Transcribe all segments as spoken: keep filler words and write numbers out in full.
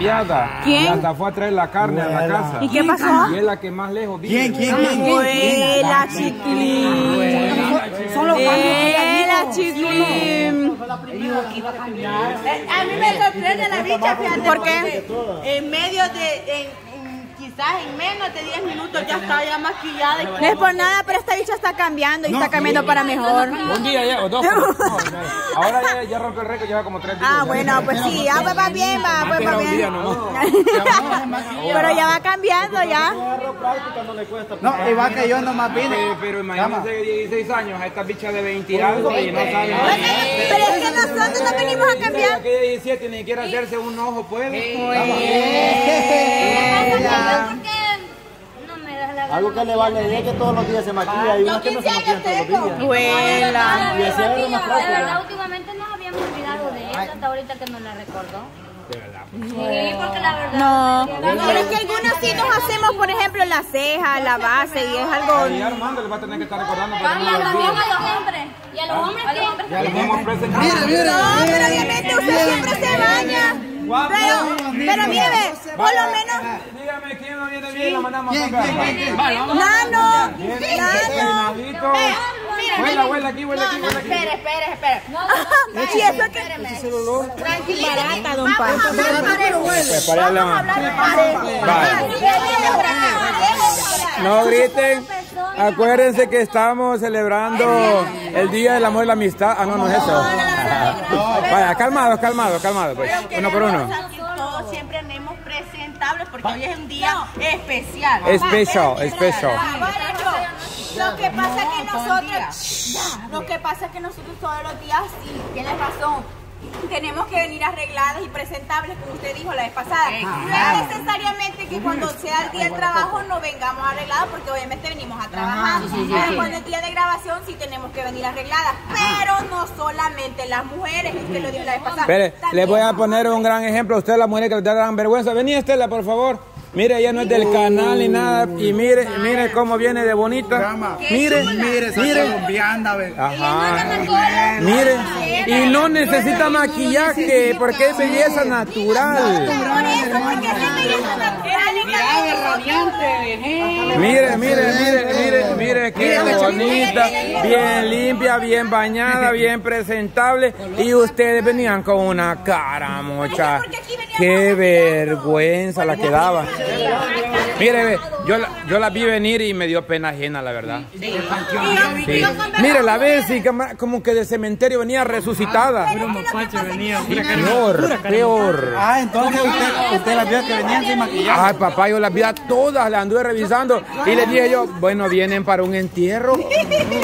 Viada. ¿Quién? Viada fue a traer la carne Vuela. a la casa. ¿Y qué pasó? Y es la que más lejos vive. ¿Quién? ¿Quién? ¿Quién? Vuela, chiquilín. Son los Vuela, chiquilín. A mí me sorprende la bicha, fíjate. ¿Por qué? En medio de... Quizás en menos de diez minutos ya está ya maquillada. No es por nada, pero esta bicha está cambiando y no, está cambiando sí, para mejor. Un día ya, o dos. No, ahora ya, ya rompe el récord, lleva como tres días. Ah, ya, bueno, ya, pues ya, sí, ya, pues va bien, va, pues va bien. Día, no, no. Pero ya va cambiando ya. No, y va que yo nomás vine. Pero imagínense dieciséis años, a esta bicha de veinte algo y no sabe. Pero es que nosotros no venimos a cambiar. Aquí de diecisiete ni siquiera hacerse un ojo puede. Porque no me das la gana. Algo que le vale bien que todos los días se maquilla. Yo no quince años tengo. Buena. La verdad, últimamente nos habíamos olvidado de ella hasta ahorita que nos la recordó. De verdad. Sí, porque la verdad. No. Pero es que algunos sí nos hacemos, por ejemplo, la ceja, la base y es algo. Y Armando le va a tener que estar recordando. Vamos a los hombres. Y a los hombres que. Y a los hombres que. Mira, mira. No, pero obviamente usted siempre se baña. Pero, pero mire, por lo menos. Dígame quién no viene bien, la mandamos a comprar. Nano, Nano. Huela, huela aquí, huela aquí. No, no, espere, espere, espere. No, no, no. Si eso es que. Tranquilízate, don Pablo. Vamos a hablar parejo. Vamos a hablar parejo. No griten. Acuérdense que estamos celebrando el Día del Amor y la Amistad. Ah, no, no es eso. Vaya, calmados, calmados, calmados. Pues. Uno por uno. Todos siempre andemos presentables porque hoy es un día especial. Especial, especial. Lo que pasa es que nosotros, lo que pasa es que nosotros todos los días, sí, tienes razón, tenemos que venir arregladas y presentables, como usted dijo la vez pasada. No es necesariamente que cuando sea el día del trabajo no vengamos arregladas, porque obviamente venimos a trabajar. Pero cuando es día de grabación sí tenemos que venir arregladas. Pero no solamente las mujeres, usted lo dijo la vez pasada. Pero, les voy a poner un gran ejemplo a ustedes, las mujeres que les dan vergüenza. Vení, Estela, por favor. Mire, ella no es del canal ni nada. Y mire, mire cómo viene de bonita. Mire, mire, mire. Ajá. Mire. Y no necesita maquillaje porque es belleza natural. Mire, mire, mire, mire, mire qué bonita. Bien limpia, bien bañada, bien presentable. Y ustedes venían con una cara mocha. Qué vergüenza la que daba. Mire, yo la, yo la vi venir y me dio pena ajena, la verdad. Sí. Sí. Mire, la Bessy como que de cementerio venía resucitada. Peor, peor. Ah, entonces usted, usted las vio que venían sin maquillaje. Ay, papá, yo las vi a todas, las anduve revisando. Y les dije yo, bueno, vienen para un entierro,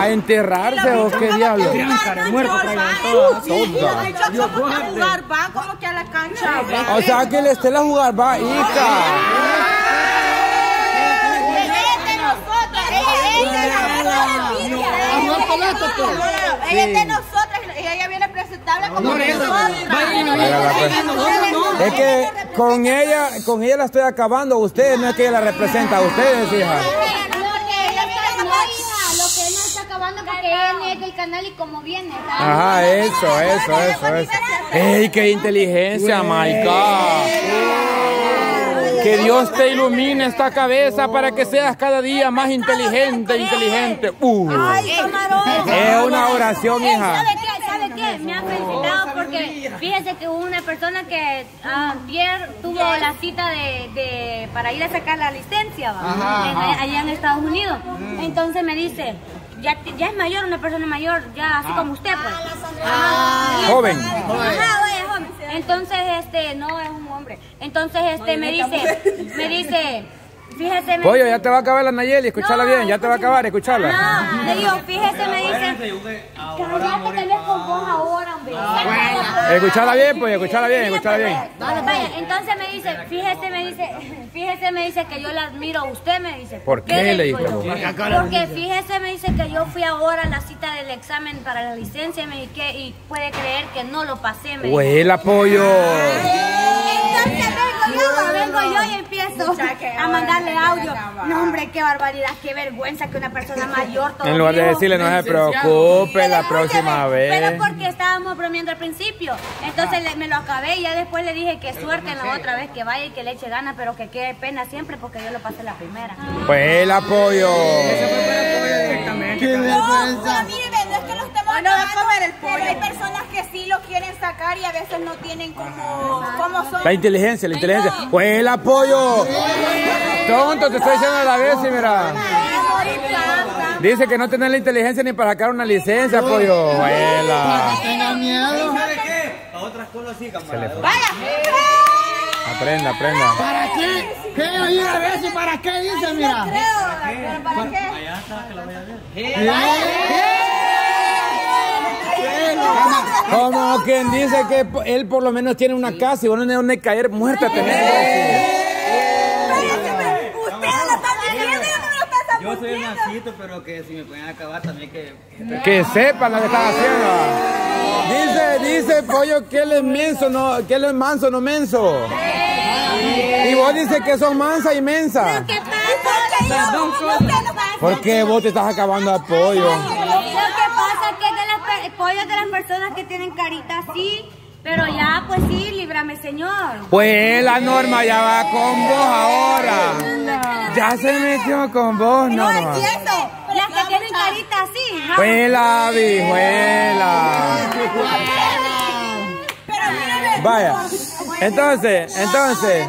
a enterrarse o qué diablos. O sea, que le esté la jugar, va, hija. Ella es de nosotras, ella viene presentable como nosotras. Es que con ella, con ella la estoy acabando. Ustedes no es que ella la representa a ustedes, hija. El canal y como viene, ¿sabes? Ajá, eso, eso, eso, eso. ¡Ey, qué inteligencia, my God! Que Dios te ilumine esta cabeza para que seas cada día más inteligente, inteligente. Uh. Es una oración, hija. ¿Sabe qué? Me han felicitado porque fíjese que hubo una persona que ayer tuvo la cita de, de, para ir a sacar la licencia, ¿va? Allá en Estados Unidos. Entonces me dice... Ya, ya es mayor, una persona mayor, ya así ah. como usted, pues. Ah, ah, joven. Ajá, oye, joven. Entonces, este, no, es un hombre. Entonces, este, me dice, me dice, fíjese. Me Pollo, dice, ya te va a acabar la Nayeli, escúchala no, bien, ya te va a acabar, escúchala. No, le digo, fíjese, me dice, cállate que no es con vos ahora, hombre. Escúchala bien, pues, escúchala bien, escúchala bien. Entonces me dice, fíjese, me dice, fíjese, me dice que yo la admiro, usted me dice. ¿Por qué, ¿Qué le dijo? Porque fíjese, me dice que yo fui ahora a la cita del examen para la licencia me dije, y puede creer que no lo pasé, me dijo. Pues el apoyo. Entonces vengo yo, vengo yo y empiezo. a mandarle audio. No, hombre, qué barbaridad, qué vergüenza que una persona mayor todo. En lugar de decirle, no se preocupe la próxima vez. Pero porque estábamos bromeando al principio. Entonces me lo acabé y ya después le dije que suerte en la otra vez que vaya y que le eche ganas, pero que quede pena siempre porque yo lo pasé la primera. Pues el apoyo. Eso fue para el apoyo directamente. ¡Qué vergüenza! No va a comer el pollo. Pero hay personas que sí lo quieren sacar y a veces no tienen como, como son. La inteligencia, la inteligencia. Ay, no. Pues el apoyo. Sí. Tonto, te estoy diciendo a la vez, y mira. Dice que no tenés la inteligencia ni para sacar una licencia, no, pollo. No, no tenga miedo. ¿Para qué? A otras cosas sí, camarada. Vaya. Aprenda, aprenda. ¿Para qué? ¿Qué oí a Bessy? ¿Para qué dice, mira? No creo. ¿Para qué? Allá está, que la voy a ver. Como quien dice que él por lo menos tiene una casa y uno no tiene donde caer muerta. Usted lo está diciendo, yo no me lo está. Yo soy un asito, pero que si me pueden acabar también que... Que sepan lo que están haciendo. Dice, dice pollo que él es menso, no, que él es manso, no menso. Y vos dices que son mansa y mensa. ¿Por qué vos te estás acabando a pollo? Pollo de las personas que tienen carita así, pero ya, pues sí, líbrame, señor. Pues la Norma ya va con vos ahora. No, ya se metió con vos, no. No entiendo. Las que tienen carita así. Juela, vijuela. Vaya. Entonces, entonces.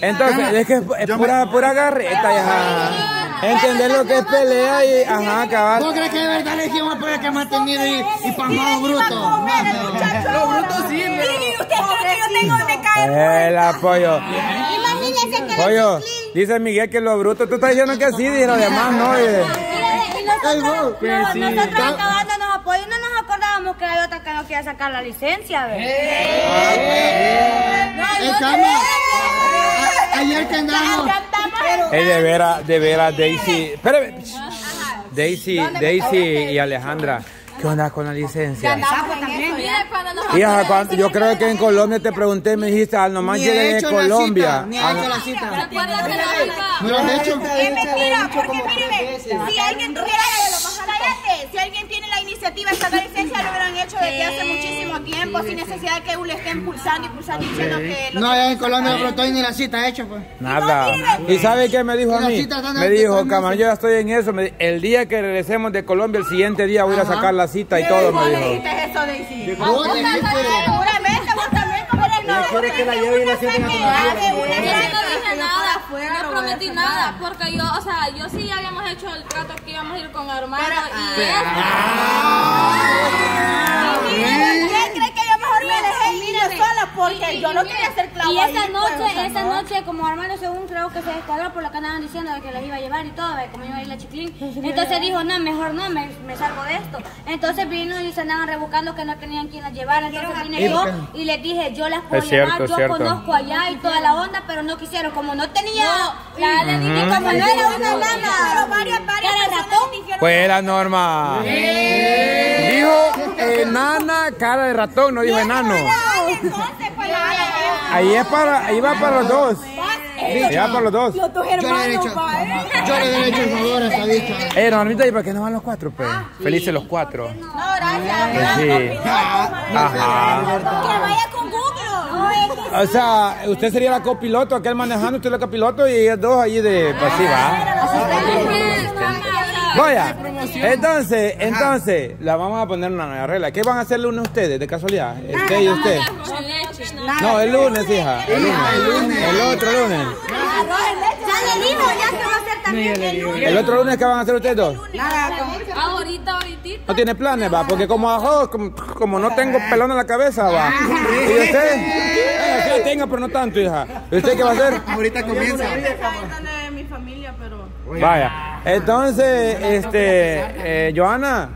Entonces, es que es pura, pura garreta, ya. Entender lo que es pelea y ajá, acabar. ¿Vos crees que de verdad le dijimos a poder que más tenido y, y pasmado bruto? No, no, los brutos sí, pero... Sí, usted cree que yo tengo donde caer. El apoyo. Imagínense que... Pollo, dice Miguel que los brutos... Tú estás diciendo que sí, y los demás no, oye. Y nosotros, no, nosotros acabándonos apoyo, no nos acordábamos que hay otra que no quiere sacar la licencia, ¿ves? ¡Eh! Ayer que andamos... Eh, de veras, de veras, Deisy. Espérame. Deisy, Deisy y Alejandra. ¿Qué onda con la licencia? Hija, yo creo que en Colombia te pregunté, me dijiste, al nomás llegué de Colombia. No he hecho la cita. No lo he hecho. Es mentira, porque mire, si alguien tuviera... Si alguien tiene la iniciativa, esta licencia lo hubieran hecho desde hace muchísimo tiempo, sin necesidad de que uno esté impulsando y pulsando y diciendo que... No, ya en Colombia no estoy ni la cita hecha, pues. Nada. ¿Y sabe qué me dijo a mí? Me dijo, Camarón, yo ya estoy en eso. El día que regresemos de Colombia, el siguiente día voy a sacar la cita y todo, me dijo. ¿Qué dijiste eso, Deisy? Seguramente, vos también, como era el novio. ¿Quieres que la lleve y la sienten a tu novio? No prometí nada, porque yo, o sea, yo sí habíamos hecho el trato que íbamos a ir con Armando y él. ¿Quién cree que yo mejor me dejé ir yo sola? Porque yo no quería hacer clavo. Y esa noche, esa noche, como Armando según creo que se descuadró por lo que andaban diciendo de que les iba a llevar y todo, como iba a ir la chiclín, entonces dijo, no, mejor no, me, me salgo de esto. Entonces vino y se andaban rebuscando que no tenían quien las llevar, entonces vine yo y les dije, yo las puedo llevar, yo conozco allá y toda la onda, pero no quisieron, como no tenía... La le dije como no era una lana, pero varias, varias ratón. Pues era Norma. Dijo enana, cara de ratón, no dijo enano. Ahí es para, ahí va para los dos. Ahí va para los dos. Yo le he hecho el favor a esa dicha. Eh, Normita, ¿y para qué no van los cuatro, pues? Felices los cuatro. No, gracias. Que vaya con O sea, usted sería la copiloto, aquel manejando, usted la copiloto y ellas dos allí de pasiva. Vaya, entonces, entonces, la vamos a poner una nueva regla. ¿Qué van a hacer el lunes ustedes, de casualidad? Usted y usted. No, el lunes, hija. El lunes. El otro lunes. ¿El otro lunes qué van a hacer ustedes dos? Ahorita, ahorita. ¿No tiene planes, va? Porque como ajo, como, como no tengo pelón en la cabeza, va. ¿Y usted? Eh, usted tenga, pero no tanto, hija. ¿Y usted qué va a hacer? Ahorita comienza. De mi familia, pero... Vaya. Entonces, este... Eh, Johanna.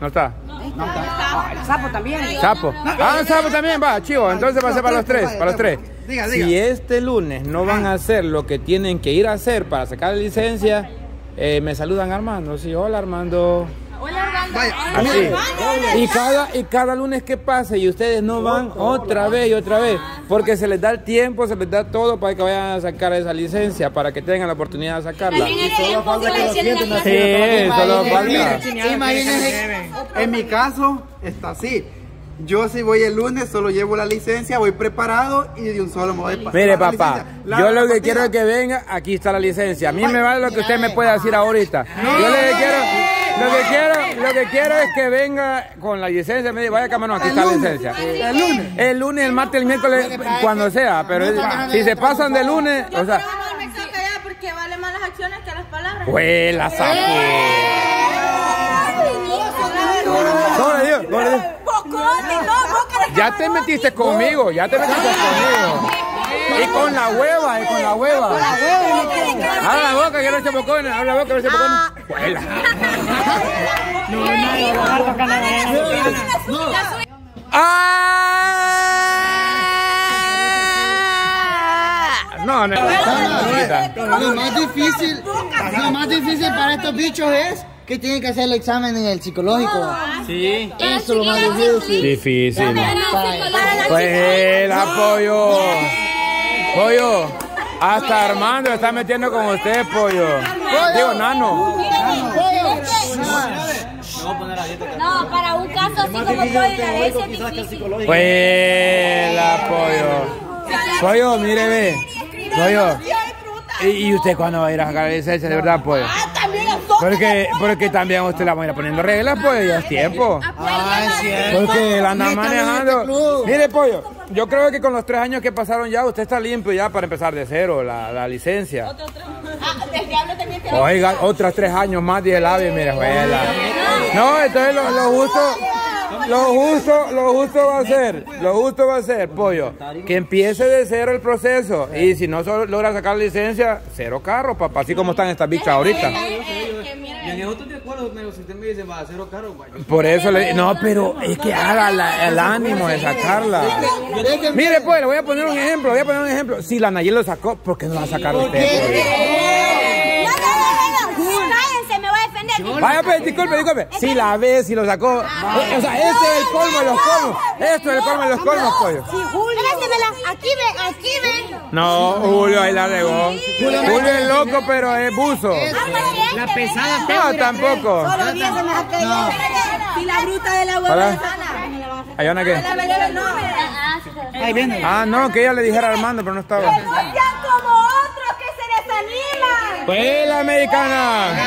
¿No está? No está. El sapo también. Sapo. Ah, el sapo también, va, chivo. Entonces va a ser para los tres, para los tres. Diga, diga. Si este lunes no van a hacer lo que tienen que ir a hacer para sacar la licencia, eh, me saludan Armando. Sí, hola Armando. Hola Armando. Vaya, y cada, y cada lunes que pasa y ustedes no van otra vez y otra vez, porque se les da el tiempo, se les da todo para que vayan a sacar esa licencia, para que tengan la oportunidad de sacarla. Solo falta que los clientes no se lo tomen. Imagínense, en mi caso está así. Yo si voy el lunes, solo llevo la licencia, voy preparado y de un solo modo de pasar. Mire, papá, la yo lo que quiero es que venga, aquí está la licencia. A mí me vale lo que usted me pueda decir ahorita. Yo lo que quiero, lo que quiero, lo que quiero es que venga con la licencia. Me dice, vaya Camarón, aquí está la licencia. El lunes. El lunes, el martes, el miércoles, cuando sea. Pero si se pasan de lunes, o sea... porque vale más las acciones que las palabras. Pues la saqué. Ya te metiste conmigo, ya te metiste conmigo. Y con la hueva, y con la hueva. Habla la boca, que no se pocona, habla la boca, que no se pocona. Huela. No, no, no, no, no. No, no, no. Lo más difícil, lo más difícil para estos bichos es que tienen que hacer el examen en el psicológico. Sí. Eso es lo más difícil. Difícil. Pues el apoyo. Pollo. Hasta Armando está metiendo con usted, pollo. Digo, Nano. No, para un caso así como pollo y la Deisy es difícil. Pues el apoyo. Pollo, mire, ve. Pollo. ¿Y usted cuándo va a ir a sacar la licencia de verdad, pollo? Porque, porque también usted la va a ir poniendo reglas, pues ya es tiempo. Porque la anda manejando. Mire, pollo, yo creo que con los tres años que pasaron ya, usted está limpio ya para empezar de cero la, la licencia. Oiga, otros tres años más, dice el ave, mire, juela. No, entonces lo, lo justo, lo justo, lo justo va a ser, lo justo va a ser, pollo, que empiece de cero el proceso. Y si no logra sacar licencia, cero carro, papá, así como están estas bichas ahorita. Yo estoy de acuerdo, pero si usted me dice, va a cero caro, güey. Por eso le no, pero es que haga la, el ánimo de sacarla. Mire, pues, le voy a poner un ejemplo, voy a poner un ejemplo. Si la Nayeli lo sacó, ¿por qué no la va a sacar usted? No, no, no, no, cállense, me voy a defender. Vaya, pues, disculpe, disculpe. Si la ve, si lo sacó. O sea, este es el colmo de los colmos. Esto es el colmo de los colmos, pollo. Aquí ven, aquí ven. No, Julio ahí la regó. Julio es loco, pero es buzo. La pesada. No, tampoco. Y la bruta de la abuela de Ana. ¿Hay una qué? Ahí viene. Ah, no, que ella le dijera a Armando, pero no estaba. Pues ya como otros que se desaniman. Pues la americana.